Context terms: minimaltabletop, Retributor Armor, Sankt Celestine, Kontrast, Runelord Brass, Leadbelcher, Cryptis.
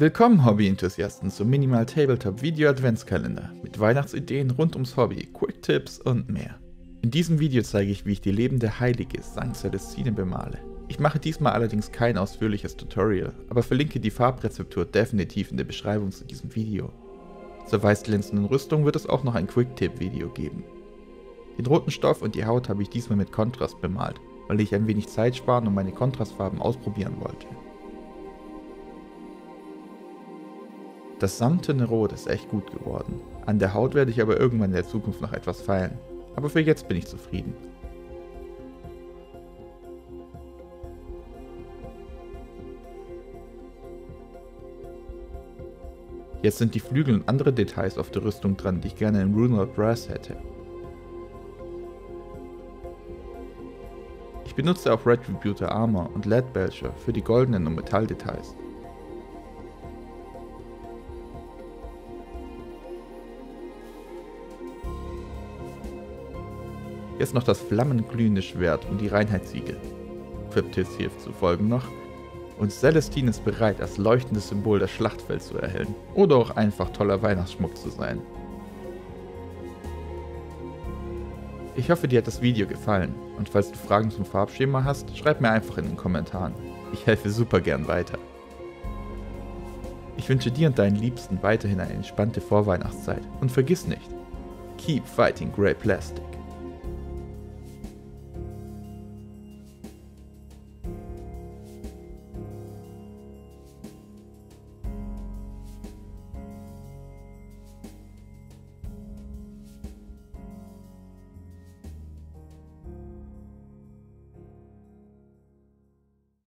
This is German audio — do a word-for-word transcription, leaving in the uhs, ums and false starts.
Willkommen Hobby-Enthusiasten zum Minimal Tabletop Video Adventskalender mit Weihnachtsideen rund ums Hobby, Quick-Tipps und mehr. In diesem Video zeige ich, wie ich die lebende Heilige Sankt Celestine bemale. Ich mache diesmal allerdings kein ausführliches Tutorial, aber verlinke die Farbrezeptur definitiv in der Beschreibung zu diesem Video. Zur weißglänzenden Rüstung wird es auch noch ein Quick-Tipp-Video geben. Den roten Stoff und die Haut habe ich diesmal mit Kontrast bemalt, weil ich ein wenig Zeit sparen und meine Kontrastfarben ausprobieren wollte. Das samtene Rot ist echt gut geworden, an der Haut werde ich aber irgendwann in der Zukunft noch etwas feilen, aber für jetzt bin ich zufrieden. Jetzt sind die Flügel und andere Details auf der Rüstung dran, die ich gerne in Runelord Brass hätte. Ich benutze auch Retributor Armor und Leadbelcher für die goldenen und Metalldetails. Jetzt noch das flammenglühende Schwert und die Reinheitssiegel. Cryptis hilft zu folgen noch. Und Celestine ist bereit, als leuchtendes Symbol das Schlachtfeld zu erhellen. Oder auch einfach toller Weihnachtsschmuck zu sein. Ich hoffe, dir hat das Video gefallen. Und falls du Fragen zum Farbschema hast, schreib mir einfach in den Kommentaren. Ich helfe super gern weiter. Ich wünsche dir und deinen Liebsten weiterhin eine entspannte Vorweihnachtszeit. Und vergiss nicht, keep fighting grey plastic.